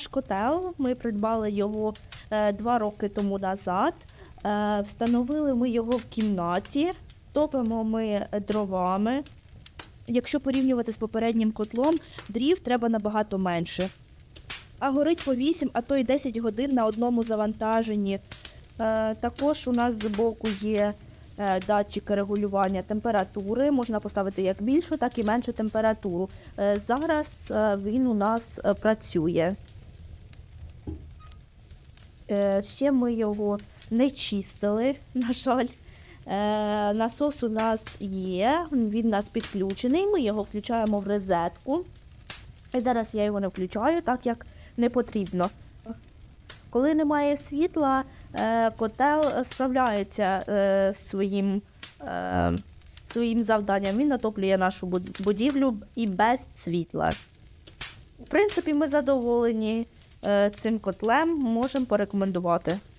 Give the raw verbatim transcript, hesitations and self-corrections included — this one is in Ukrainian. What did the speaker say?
наш котел. Ми придбали його е, два роки тому назад. Е, встановили ми його в кімнаті, топимо ми дровами. Якщо порівнювати з попереднім котлом, дрів треба набагато менше. А горить по вісім, а то й десять годин на одному завантаженні. Е, також у нас збоку є е, датчики регулювання температури. Можна поставити як більшу, так і меншу температуру. Е, зараз е, він у нас е, працює. Е, ще ми його не чистили, на жаль. Е, насос у нас є, він у нас підключений, ми його включаємо в розетку. І зараз я його не включаю, так як не потрібно. Коли немає світла, котел справляється своїм, своїм завданням. Він натоплює нашу будівлю і без світла. В принципі, ми задоволені цим котлем, можемо порекомендувати.